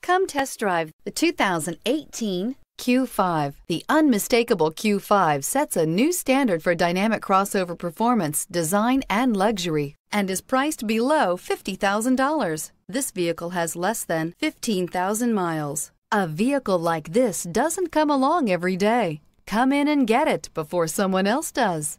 Come test drive the 2018 Q5. The unmistakable Q5 sets a new standard for dynamic crossover performance, design, and luxury, and is priced below $50,000. This vehicle has less than 15,000 miles. A vehicle like this doesn't come along every day. Come in and get it before someone else does.